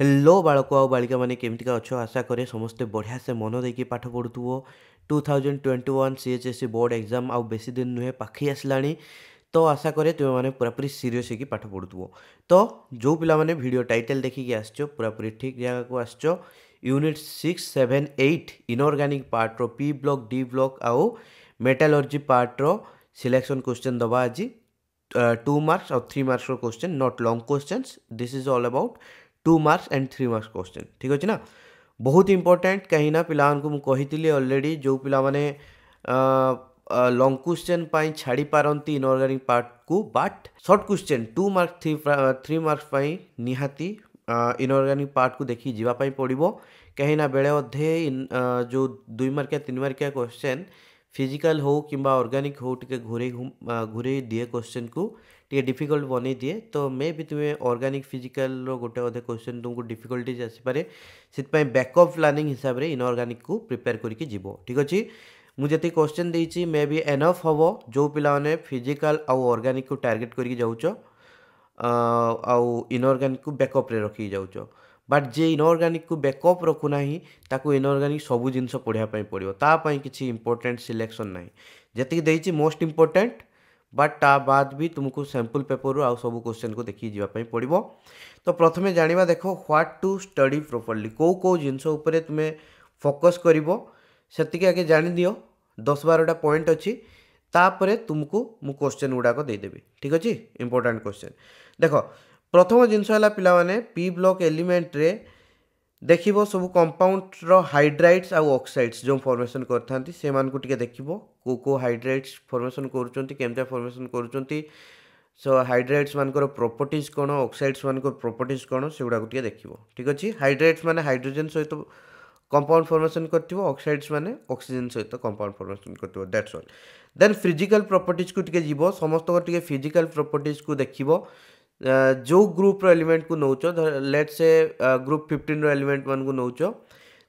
Hello बालक आ बालिका मैंने केमती अच्छो आशा करे समस्ते बढ़िया से मन देकी पाठ पढ़ु 2021 सीएचएसई बोर्ड एग्जाम आउ बेसी दिन नुहे पाखी आसला तो आशा करे तुम मैंने पूरापूरी सीरीयस होगी पाठ पढ़ु। तो जो पिला माने वीडियो टाइटल देखिकी आसचो पूरापूरी ठीक जगह को आसचो। यूनिट 6, 7, 8 इनऑर्गानिक पार्ट रो पी ब्लॉक डी ब्लॉक आउ मेटालर्जी पार्ट रो सिलेक्शन क्वेश्चन दबा आज 2 मार्क्स और 3 मार्क्स रो question not long questions. This is all about 2 marks and 3 marks question. ठीक अच्छे ना, बहुत इंपोर्टेंट कहीं ना पिला मुझे ऑलरेडी जो पिला माने लॉन्ग क्वेश्चन पाई छाड़ी पारती इनऑर्गानिक पार्ट को but short question 2 marks 3 marks पाई निहाती इनऑर्गानिक पार्ट को देखी जीवाई पड़ो कहीं ना बेले अधे जो 2 मार्किया 3 मार्किया क्वेश्चन फिजिकल हो कि ऑर्गेनिक हो टे घूरे दिए क्वेश्चन को टे डिफिकल्ट बन दिए। तो मे भी तुम्हें ऑर्गेनिक फिजिकल रो गोटे अधे क्वेश्चन तुमको डिफिकल्टीज आसपे से बैकअप प्लानिंग हिसाब से इनऑर्गेनिक को प्रिपेयर करके जीव। ठीक अच्छे मुझे क्वेश्चन देती मे भी एनफ हम जो पाने फिजिकल आउ ऑर्गेनिक को टार्गेट करके जाऊच आउ इनऑर्गेनिक को बैकअप रे रखी जाऊच बट जे इनऑर्गानिक को बैकअप रखुना ताकू इनऑर्गानिक सबू जिनस पढ़ापी पड़ो तापाई किसी इंपोर्टेंट सिलेक्शन ना जी देती मोस्ट इंपोर्टेंट बट ता बाद भी तुमको सैंपल पेपर रू आउ सब क्वेश्चन को देखिए जीवाई पड़ो। तो प्रथमे जाना देख ह्वाट टू स्टडी प्रॉपर्ली कौ कौ जिनस तुम्हें फोकस करती आगे जादि 10-12टा पॉइंट अच्छी तापर तुमको मु क्वेश्चन गुड़ाक देदेवि। ठीक अच्छे इंपोर्टाट क्वेश्चन देख प्रथम जिनस पिला माने पी ब्लॉक एलिमेंट रे देखिबो सब कंपाउंड रो हाइड्राइड्स आउ ऑक्साइड्स जो फॉर्मेशन करथांती से मान को टिके देखिबो को को हाइड्राइड्स फॉर्मेशन करूचंती केमता फॉर्मेशन करूचंती सो हाइड्राइड्स मानकर प्रॉपर्टीज कोन ऑक्साइड्स मानकर प्रॉपर्टीज कोन सेगुडा को टिके देखिबो। ठीक अछि हाइड्राइड्स माने हाइड्रोजन सहित कंपाउंड फॉर्मेशन करथिबो ऑक्साइड्स माने ऑक्सीजन सहित कंपाउंड फॉर्मेशन करथिबो that's all. Then physical properties को टिके जीवो समस्त को टिके फिजिकल प्रॉपर्टीज को देखिबो जो ग्रुप रो एलिमेंट को नौच लेट से ग्रुप 15 रो एलिमेंट मान को नौच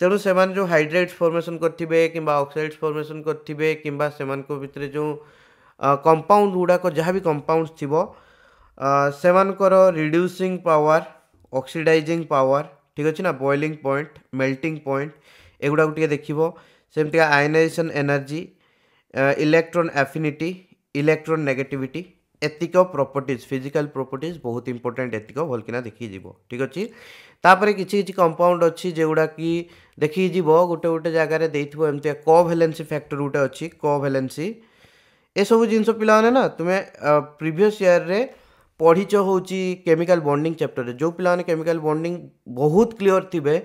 तेणु से मान जो हाइड्रेट्स फॉर्मेशन करथिबे किबा ऑक्साइड्स फॉर्मेशन करथिबे किबा सेमान को भितर जो कंपाउंड गुड़ा को जहाँ भी कंपाउंड थिबो सेमान को रिड्यूसिंग पावर ऑक्सीडाइजिंग पावर। ठीक अछि ना बॉइलिंग पॉइंट मेल्टिंग पॉइंट एगुड़ा को देखिबो सेमति ionisation energy electron affinity electronegativity एतिक प्रॉपर्टीज फिजिकल प्रॉपर्टीज बहुत इंपोर्टेंट एतिक भलकिना देखिए। ठीक अच्छे तापर किसी कंपाउंड अच्छी जेगुड़ा कि देखिए गोटे गोटे जगार देव एमती कोवेलेंसी फैक्टर गोटे अच्छी कोवेलेंसी ए सब जिनस पाने ना तुम्हें प्रीवियस ईयर रे पढ़ी हूँ केमिकल बॉन्डिंग चैप्टर जो पाने केमिकल बॉन्डिंग बहुत क्लीयर थे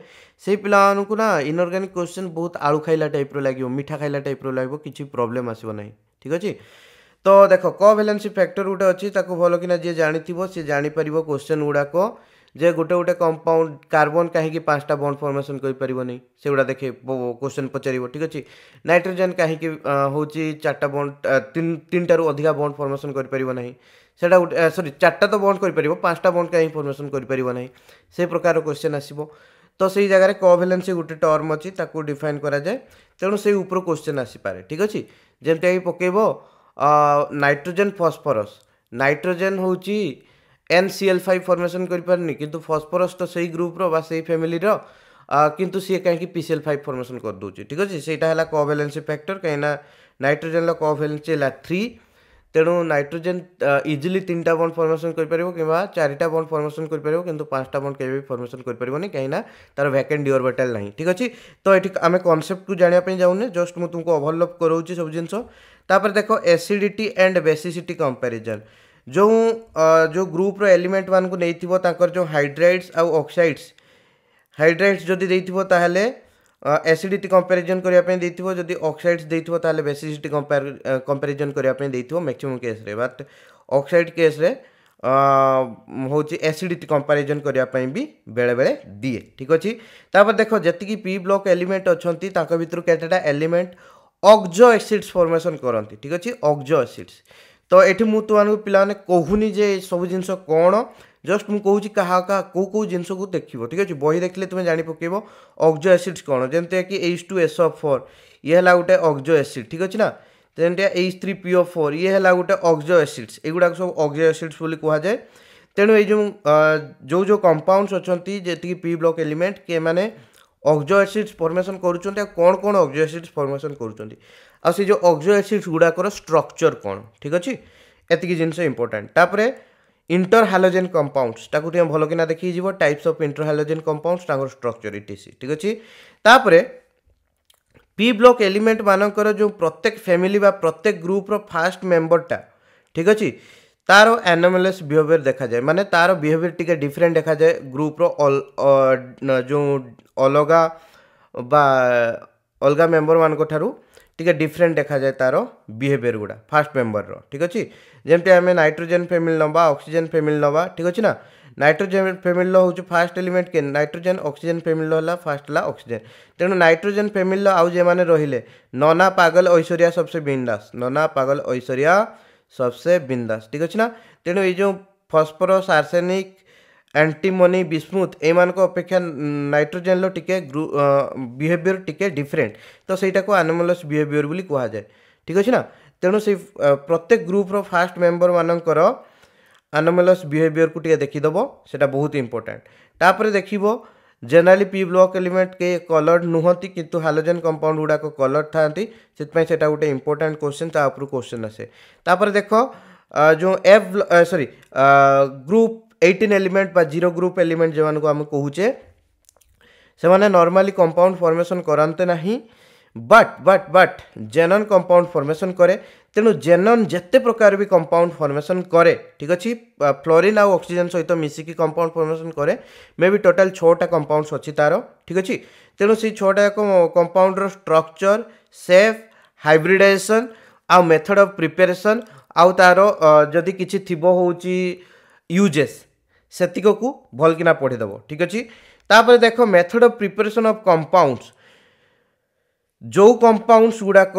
से पाक ना इनऑर्गेनिक क्वेश्चन बहुत आलू खाइला टाइप लगे मीठा खाइला टाइप लगे किसी प्रॉब्लम आसो ना। ठीक अच्छे तो देख कोवेलेंसी फैक्टर गोटे अच्छी भलकिना जी जानी सी जापर क्वेश्चन गुड़ाक जे गोटे गोटे कंपाउंड कार्बन कहीं 5टा बॉन्ड फॉर्मेशन करें से गुड़ा देखे क्वेश्चन पचार। ठीक अच्छे नाइट्रोजन कहीं हूँ 4टा बॉन्ड 3-3 अधिका बॉन्ड फॉर्मेशन करना सॉरी 4टा तो बॉन्ड कर 5टा बॉन्ड कहीं फॉर्मेशन करना से प्रकार क्वेश्चन आसो। तो सही जगह कोवेलेंसी गोटे टर्म अच्छी डिफाइन कराए तेणु से ऊपर क्वेश्चन आसपे। ठीक अच्छे जमती पकेब नाइट्रोजन फॉस्फोरस नाइट्रोजन हूँ NCl5 फॉर्मेशन करें किंतु फॉस्फोरस तो सही ग्रुप रो सही फैमिली रो किंतु सी कहीं PCl5 फॉर्मेशन कर दूची। ठीक अच्छे सहीटा है कोवेलेंसी फैक्टर कहीं नाइट्रोजन कोवेलेंसी है 3 तेणु नाइट्रोजन इजिली 3टा बॉन्ड फॉर्मेशन कर 4टा बॉन्ड फॉर्मेशन कर किंतु 5टा बॉन्ड के फॉर्मेशन कर कहीं तार वैकेंट ऑर्बिटल ना। ठीक अच्छे तो ये आम कॉन्सेप्ट को जानापी जाऊने जस्ट मुझे तुमको ओवरलैप कराऊँ सब जिनस। तापर देखो एसिडिटी एंड बेसिसिटी कंपैरिजन जो जो ग्रुप रो एलिमेंट मान को नहीं थीबो ताकर जो हाइड्राइड्स आउ ऑक्साइड्स हाइड्राइड्स जदि देथिबो ताहले एसिडिटी कंपैरिजन करिया पे देथिबो जदि ऑक्साइड्स देथिबो ताहले बेसिसिटी कंपैरिजन करिया पे देथिबो मैक्सिमम केस रे बट ऑक्साइड केस रे होची एसिडिटी कंपैरिजन करिया पे भी बेले बेले दिए। ठीक अछि तापर देखो जति पी ब्लॉक एलिमेंट अछंती ताका भितर केतेटा एलिमेंट ऑक्सो एसिड्स फॉर्मेशन करती। ठीक अच्छे ऑक्सो एसिड्स तो ये मुझे पाने कहूनी जे सब जिनस कौन जस्ट मुझे कहूँ क्या क्या कौ कौ जिनस को देखो। ठीक अच्छे बही देखिले तुम्हें जानी पकेब ऑक्सो एसिड्स कौन जमती कि H2SO4 ये है गोटे ऑक्सो एसिड। ठीक अच्छे ना जमती H3PO4 ये है गोटे ऑक्सो एसिड्स एगुड़ा सब ऑक्सो एसिड्स कहुए तेणु ये जो कंपाउंड्स अच्छी जी पी ब्लॉक एलिमेंट के मैंने ऑक्सो एसिड्स फॉर्मेशन करुँच कौन ऑक्सो एसिड्स फॉर्मेशन करुँच जो ऑक्सो एसिड्स गुड़ाकर स्ट्रक्चर कौन ठीक अच्छे एति जिनस इंपोर्टेंट तापर इंटर हालोजेन कंपाउंड्स ताकू भलकिना देखी जीव types of inter halogen compounds तांकर स्ट्रक्चर इटीसी ठीक अच्छे तापर पी ब्लॉक एलिमेंट मानकर जो प्रत्येक फैमिली बा प्रत्येक ग्रुप रो फास्ट मेंबरटा ठीक अच्छे तारो एनोमेलस बिहेवियर देखा जाए माने तारो बिहेवियर टिके डिफरेंट देखा जाए ग्रुप रो जो अलगा बा अलगा मेंबर मान को थारू टिके डिफरेंट देखा जाए तारो बिहेवियर गुड़ा फास्ट मेंबर रो ठीक अच्छे जेमते आम नाइट्रोजेन फैमिली नवा ऑक्सीजन फैमिली नवा ठीक अच्छे ना नाइट्रोजेन फैमिली हूँ फास्ट एलिमेंट के नाइट्रोजेन ऑक्सीजन फैमिली फास्ट ला ऑक्सीजन तेणु नाइट्रोजेन फैमिली आउ जे माने रहिले नना पागल ऐश्वर्या सबसे बिंदास नना पागल ऐश्वर्या सबसे बिंदास ठीक अच्छे ना तेणु ये जो फस्फोरस आर्सेनिक एंटीमोनी विस्मुथ यपेक्षा नाइट्रोजेन रो टिके बिहेवियर टिके डिफरेंट तो सहीटा को एनोमेलस बिहेवियर बोली कहा जाए ठीक अच्छे ना तेणु से प्रत्येक ग्रुप रो फास्ट मेंबर मानकर एनोमेलस बिहेवियर को देखीदेव से बहुत इंपोर्टेंट तापर देखो जनरली पी ब्लॉक एलिमेंट के कलर्ड नुहति किंतु हालोजेन कंपाउंड गुड़ाक कलर्ड था से गोटे इंपोर्टेंट क्वेश्चन तापर क्वेश्चन आसे तापर देख जो एफ सॉरी ग्रुप 18 एलिमेंट बा जीरो ग्रुप एलिमेंट जो आम कहे से माने नॉर्मली कंपाउंड फॉर्मेशन करते ना बट जेनन कंपाउंड फॉर्मेशन करे तेणु जेनन जिते प्रकार भी कंपाउंड फॉर्मेशन करे ठीक अच्छे फ्लोरीन आउ ऑक्सीजन सहित मिसिकी कंपाउंड फॉर्मेशन करे मे भी टोटाल 6टा कंपाउंड्स अच्छी तार ठीक अच्छे तेणु से 6टा कंपाउंड स्ट्रक्चर शेप हाइब्रिडाइजेशन आउ मेथड ऑफ प्रिपरेशन आउ तार जदि किसी थी यूजेस सेतिको को भलकिना पढ़ीदेव ठीक अच्छे तापर देख method of preparation of compounds जो कंपाउंड्स गुड़ाक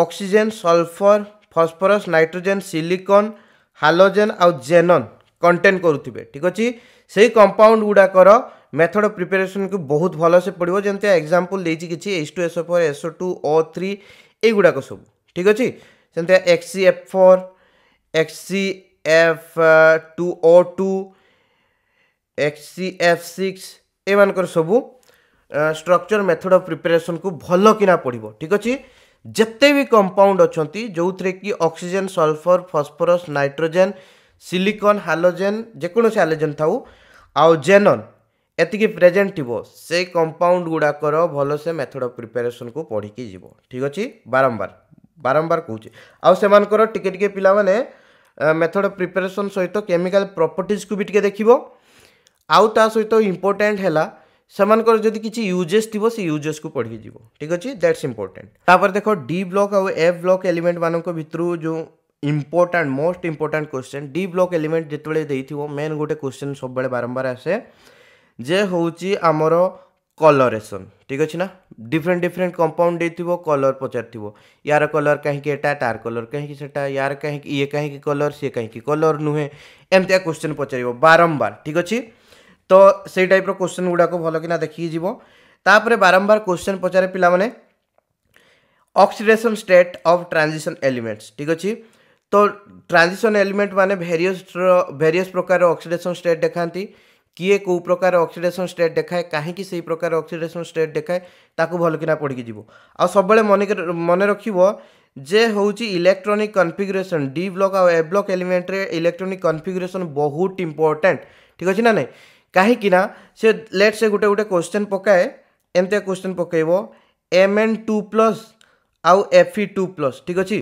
oxygen sulphur phosphorus nitrogen silicon halogen आउ जेनन कंटेन करुवे ठीक अच्छे से कंपाउंड गुड़ाकर मेथड ऑफ प्रिपरेशन को बहुत भल से पड़ो जमी एग्जांपल देती किसी H2SO4 SO2 O3 युड़ाक सब ठीक अच्छे सेमती XeF4 XeF2O2 XeF6 एमानकर सबु स्ट्रक्चर मेथड ऑफ प्रिपरेशन को भल किना पड़ो ठीक अच्छे जिते भी कंपाउंड अच्छा जो थे कि oxygen sulphur phosphorus nitrogen silicon halogen जेकोसी हालोजेन था आउ जेनन एति प्रेजेंट थी से कंपाउंड गुड़ाकर भल से मेथड ऑफ प्रिपरेशन को पढ़ी जीव ठीक अच्छे बारंबार बारंबार कहे आउ से टिके पिला माने मेथड ऑफ प्रिपरेशन सहित केमिकल प्रॉपर्टीज को भी टिके देखिबो आउ ता सहित इंपोर्टेंट हैला समानकर जदि किसी यूजेस थी से यूजेस को पढ़ी जीव ठीक अच्छे दैट्स इंपोर्टेंट तापर देखो डी ब्लॉक और एफ ब्लॉक एलिमेंट मानक भितरु जो important most important question D block element जिते देखो मेन गोटे क्वेश्चन सब बेले बारंबार आसे जे होची आमर कलरेसन ठीक अच्छे ना डिफरेंट डिफरेंट कंपाउंड देथिबो कलर पचार यार कलर कहीं के एटा तार कलर कहीं सेटा यार कहीं ये कहीं कलर सी कहीं कलर नुहे एमती क्वेश्चन पचार बारंबार ठीक अच्छे तो सही टाइप रो क्वेश्चन गुड़ाक भलकिना देखिए जीव तापर बारंबार क्वेश्चन पचारे पिला माने oxidation state of transition elements ठीक अच्छे तो ट्रांजिशन एलिमेंट माने भेरियस प्रकार ऑक्सीडेशन स्टेट देखाती किए कौ प्रकार ऑक्सीडेशन स्टेट देखाए कहीं से प्रकार ऑक्सीडेशन स्टेट देखाए ताकू भलकिना पढ़ी जीव आ सब मन रखिबो जे होची इलेक्ट्रॉनिक कॉन्फ़िगरेशन डी ब्लॉक और एफ ब्लॉक एलिमेंट रे इलेक्ट्रॉनिक कॉन्फ़िगरेशन बहुत इंपोर्टेंट ठीक अच्छे ना कहीं ना से लेट से गोटे गोटे क्वेश्चन पकाए एमती क्वेश्चन पकईब Mn2+ आउ Fe2+ ठीक अच्छे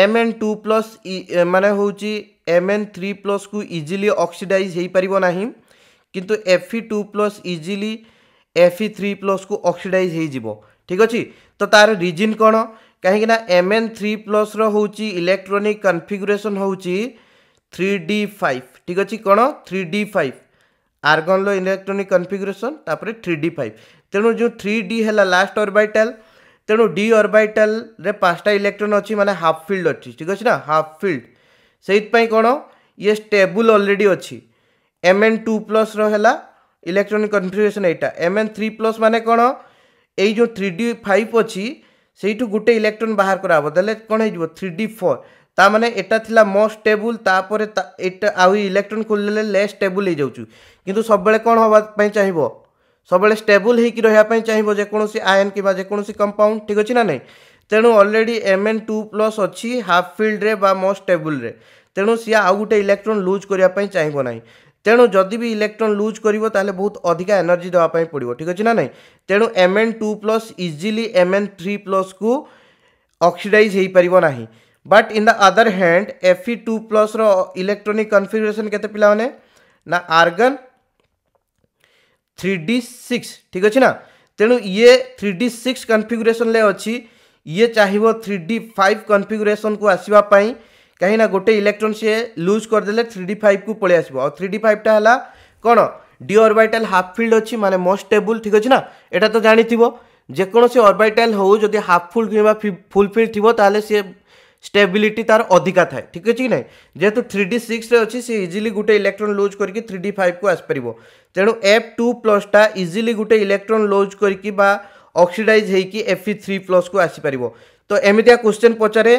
Mn2+ माने होची Mn3+ को इजिली ऑक्सीडाइज हो पारिबो नाही किंतु Fe2+ इजिली Fe3+ को ऑक्सीडाइज हो जीवो ठीक अच्छे तो तार रीजन कौन कहीं ना Mn3+ रोची इलेक्ट्रॉनिक कॉन्फ़िगरेशन होची 3d5 ठीक अच्छे कौन 3d5 आर्गन लो इलेक्ट्रॉनिक कॉन्फ़िगरेशन तापर 3d5 तेणु जो 3d है लास्ट ऑर्बिटल तेणु डी ऑर्बिटल रे 5टा इलेक्ट्रॉन अच्छी माने हाफ फील्ड अच्छी ठीक अच्छे ना हाफ फील्ड से कौन ये स्टेबल ऑलरेडी अच्छी Mn2+ रहा इलेक्ट्रॉनिक कॉन्फ़िगरेशन यहाँ Mn3+ माने कौन ये जो 3d5 अच्छी से गोटे इलेक्ट्रॉन बाहर कराबो कौन हो 3d4 ताने यहाँ मोस्ट स्टेबल तापर इलेक्ट्रोन खोल लेस स्टेबल हो जाऊँ कितु सब कौन हाँपाई चाहिए सब स्टेबल होगा चाहिए जेकोसी आयन कि जेकोसी कंपाउंड ठीक अच्छे ना नहीं तेणु अलरेडी Mn2+ अच्छी हाफ फिल्ड रे बा मोस्ट स्टेबल रे तेणु सी आउ गोटे इलेक्ट्रोन लूज करने चाहिए ना तेणु जदि भी इलेक्ट्रोन लूज करिवो ताले बहुत अधिका एनर्जी देवाई पड़ो ठीक अच्छे ना नहीं तेणु Mn2+ इजिली Mn3+ को ऑक्सीडाइज हो पार ना but in the other hand Fe2+ रो इलेक्ट्रोनिक कन्फिगरेशन केते पिला माने ना आर्गन 3d6 ठीक अच्छे ना तेणु ये 3d6 कन्फिगरेशन ले अच्छी ये चाहिए 3d5 कन्फिगरेशन को आसवाई कहीं ना गोटे इलेक्ट्रोन सी लूज करदे 3d5 को पलि आसो 3d5 है कौन डी ऑर्बिटल हाफ फिल्ड अच्छी माने मोस्ट स्टेबल ठीक अच्छे ना एटा तो जानी जेकोसी ऑर्बिटल हो जदि हाफ फुल कि फुल फिल्ड थी ताले सी स्टेबिलिटी तार अधिका थाए ठीक अच्छे कि ना जेहेतु 3d6 अच्छी सी इजिली गोटे इलेक्ट्रोन लूज करके 3d5 को आसपर तेणु Fe2+टा इजिली गोटे इलेक्ट्रोन लूज करके ऑक्सीडाइज होकि Fe3+ को आसीपर तो एमती क्वेश्चन पचारे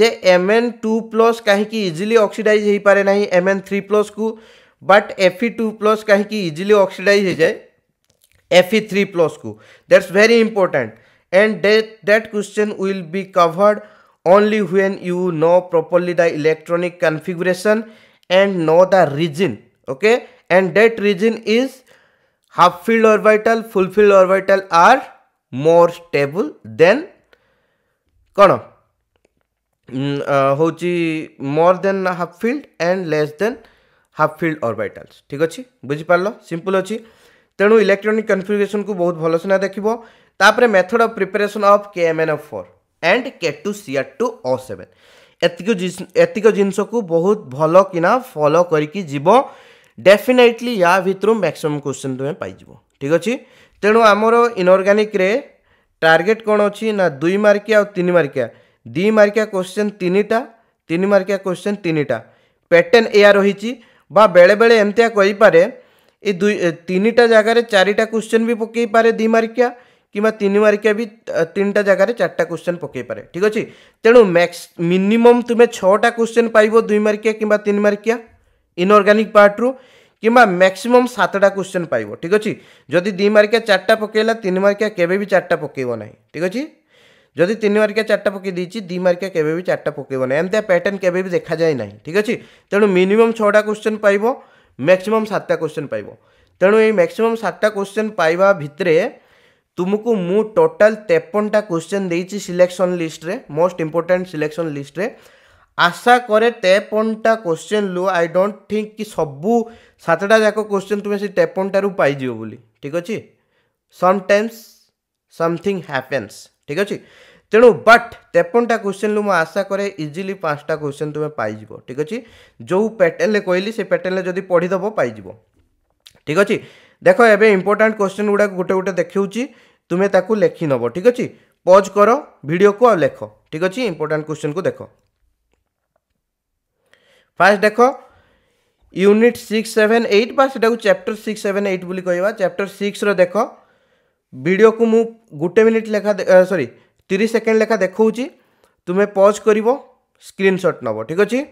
जे Mn2+ कहीं इजिली ऑक्सीडाइज हो पारे ना Mn3+ को बट Fe2+ कहीं इजिली ऑक्सीडाइज हो जाए Fe3+ को that's very important and that question will be covered only when you know properly the electronic configuration and know the region, okay, and that region is half filled orbital, full filled orbital are more stable than kono hochi more than half filled and less than half filled orbitals ठीक अछि बुझि पारलो simple अछि तेनु electronic configuration को बहुत भलो सेना देखिबो तापरे method of preparation of KMnO4 and K2CH2O7 एतिक जिनस को बहुत भल किना फॉलो करके जीव डेफिनेटली या भितर मैक्सिमम क्वेश्चन तुम्हें पाई ठीक अच्छे तेणु आमर इनऑर्गेनिक रे टारगेट कौन अच्छी ना 2 मार्किया और 3 मार्किया 2 मार्किया क्वेश्चन 3 मार्किया क्वेश्चन 3टा पैटर्न या रही बेले बेले एमती कहीपे ये 3टा जगार 4टा क्वेश्चन भी पकई पारे 2 मार्किया किमा 3 मार्किया भी 3टा जगार 4टा क्वेश्चन पकई पारे ठीक अच्छे तेणु मैक्स मिनिमम तुम्हें 6टा क्वेश्चन पाइबो 2 मार्किया किमा 3 मार्किया इनऑर्गेनिक पार्ट रु किमा मैक्सिमम 7टा क्वेश्चन पाइबो ठीक अच्छे जदि 2 मार्किया 4टा पकईला 3 मार्किया केबे भी 4टा पकईबो नाही ठीक अच्छे जदि 3 मार्किया 4टा पकई दीची 2 मार्किया केबे भी 4टा पकईबो नाही एमता पैटर्न केबे भी देखा जाय नाही ठीक अच्छे तेणु मिनिमम 6टा क्वेश्चन पाइबो मैक्सिमम 7टा क्वेश्चन पाइबो तेणु ए मैक्सिमम 7टा क्वेश्चन पाइबा भितरे तुमको मु टोटल 53टा क्वेश्चन देइछि सिलेक्शन लिस्ट रे मोस्ट इंपोर्टेंट सिलेक्शन लिस्ट रे आशा करे 53टा क्वेश्चन लो आई डोंट थिंक कि सबु 7टा जाको क्वेश्चन तुमे से 53टा रु पाई जियो बोली ठीक अछि समटाइम्स समथिंग हैपेंस ठीक अछि तेणु बट 53टा क्वेश्चन लो मु आशा करे इजीली 5टा क्वेश्चन तुमे पाई जिवो ठीक अछि जो पैटर्न ले कहली से पैटर्न ले जदी पढी दबो पाई जिवो ठीक अछि देखो एबे इंपोर्टेंट क्वेश्चन गुडा गोटे गोटे देखौची तुम्हें ताकू लेखी नबो ठीक अछि पॉज करो वीडियो को और लेखो ठीक अछि इंपोर्टेंट क्वेश्चन को देखो फर्स्ट देखो यूनिट 678 बा सेटा को चैप्टर 678 बोली कहबा चैप्टर 6 रो देखो वीडियो को मु गुटे मिनिट लेखा सॉरी 30 सेकंड लेखा देखौची तुम्हें पॉज करिवो स्क्रीनशॉट नबो ठीक अछि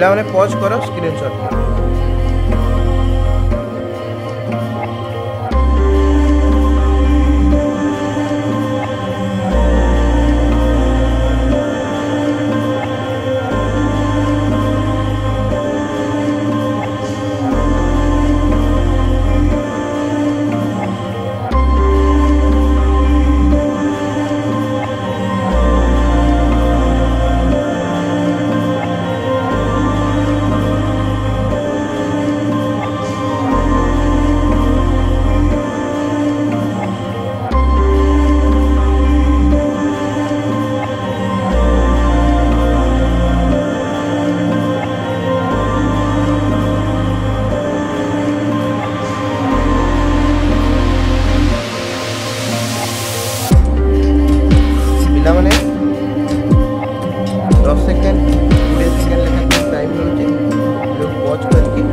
मैंने पॉज करो स्क्रीनशॉट टाइम टाइम पॉज करके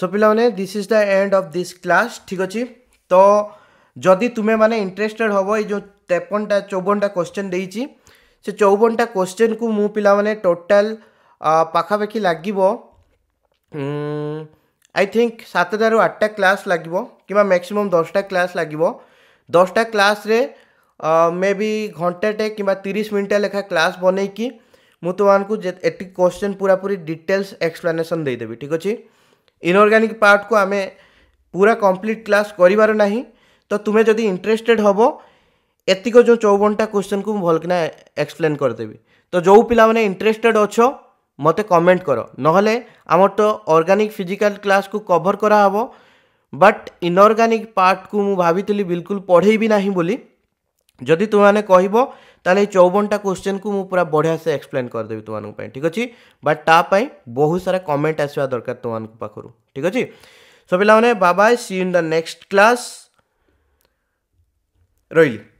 सो पिलाने this is the end of this class ठीक अछि तो जदि तुमे माने इंटरेस्टेड होबो ए जो 53टा 54टा क्वेश्चन देइछि से 54टा क्वेश्चन को मु पिला माने टोटल पाखा बेखि लागिबो आई थिंक 7टा 8टा क्लास लागिबो किबा मैक्सिमम 10टा क्लास लागिबो 10टा क्लास रे मे बी घंटेटे किबा 30 मिनिट लेखा क्लास बनै कि मु तोमान को एति क्वेश्चन पूरा पूरी डिटेल्स एक्सप्लेनेशन दे देबी ठीक अछि इनऑर्गेनिक पार्ट को आमे पूरा कंप्लीट क्लास करिवार नाही तो तुम्हें जदि इंटरेस्टेड होबो एति को जो 54टा क्वेश्चन को भलकना एक्सप्लेन कर देबी तो जो पिला माने इंटरेस्टेड अछो मते कमेंट करो नहले हमर तो ऑर्गेनिक फिजिकल क्लास को कवर करा हबो बट इनऑर्गेनिक पार्ट को मु भाबितली बिल्कुल पढेबी नाही बोली जदि तुमाने कहबो ताले 54टा क्वेश्चन को मु पूरा बढ़िया से एक्सप्लेन कर देबी तुमानन पई ठीक अछि बट ता पई बहुत सारा कमेंट आसवा दरकार तुमान को पाखरु ठीक अछि सो पिलाने bye bye see in the next class रोइली।